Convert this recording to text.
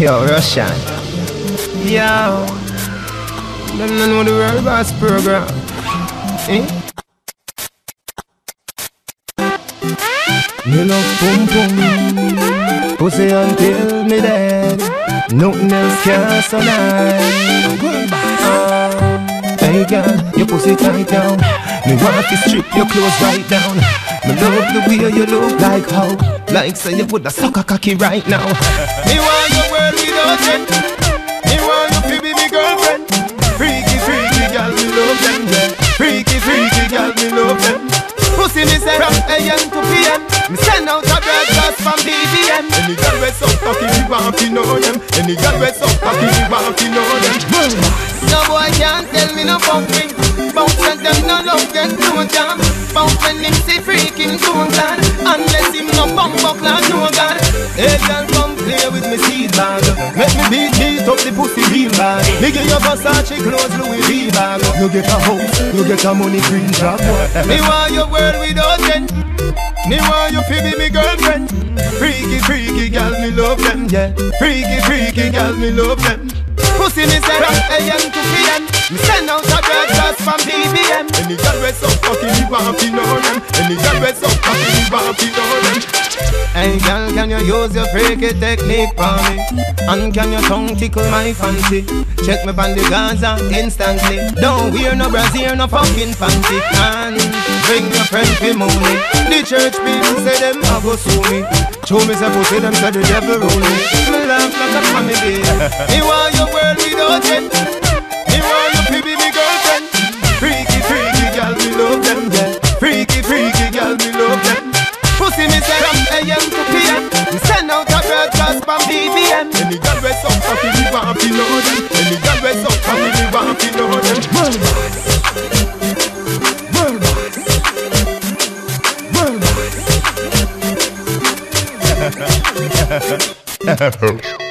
Yo, Russian. Yo. Them don't know the robots program. Eh? Me love pum pum. Pussy until me dead. Nothing else can survive. Hey girl, your pussy tight down. Me want to strip your clothes right down. Me love the way you look like how. Like say you put a sucker cocky right now. Me want the world without it. Me want you to be me girlfriend. Freaky, freaky girl, me love them. Freaky, freaky girl, me love them. Pussy me say from AM to PM. Me send out a broadcast from BBM. Any girl we suck cocky, we want to know them. Any girl we suck cocky, we want to know them. No boy can't tell me no fucking. Bounce and them no love get no jam. Bounce and him say freaking don't land. Unless him no bump up like no god. Hey girl, come play with me seed bag. Make me beat up the pussy real bad. Nigga your Versace clothes Louis V bag. You get a house, you get a money green drop. Me want your world without end. Me want you to be me girlfriend. Freaky, freaky girl, me love them, yeah. Freaky, freaky girl, me love them. Pussy me say from AM to PM. Me send out a broadcast from BBM. Any girl we suck cocky, me want to know them. Any girl we suck cocky, me want to know them. Hey girl, can you use your freaky technique for me? And can your tongue tickle my fancy? Check me on the Gaza instantly. Don't wear no brassiere, no fucking fancy. And bring your friend for money. The church people say them a go sue me. Show me say pussy them say the devil rule me. Me laugh like a family. Me want your world without end. Me want you to be me girlfriend. Freaky, freaky girl, me love them, yeah. Freaky, freaky girl, me love them. Pussy me say from AM to PM. Me send out a broadcast from BBM. Any girl we suck cocky, me want to know them. Any girl we suck cocky, me want to know them. World boss.